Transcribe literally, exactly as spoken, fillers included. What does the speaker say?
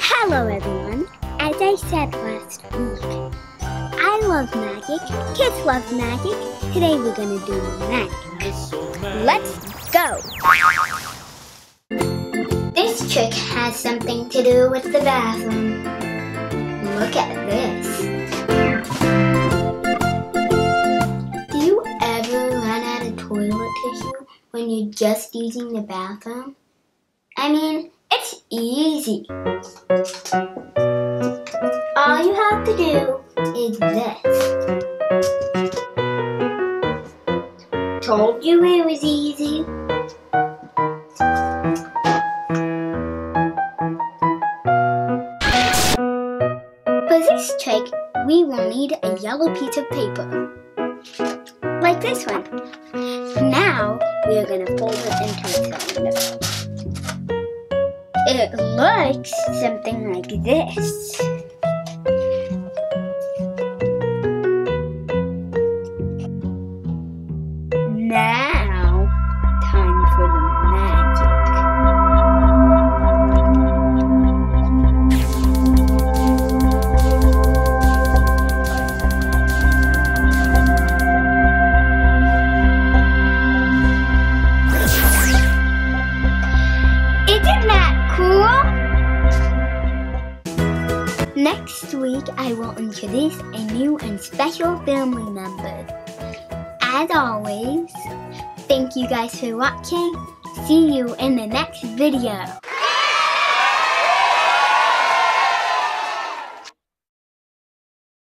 Hello everyone, as I said last week, I love magic, kids love magic, today we're gonna do magic. Let's go! This trick has something to do with the bathroom. Look at this. Do you ever run out of toilet tissue when you're just using the bathroom? I mean, it's easy. All you have to do is this. Told you it was easy. For this trick, we will need a yellow piece of paper. Like this one. Now, we are going to fold it into a cylinder. It looks something like this. Now, time for the magic. Isn't that cool? Next week, I will introduce a new and special family member. As always, thank you guys for watching. See you in the next video.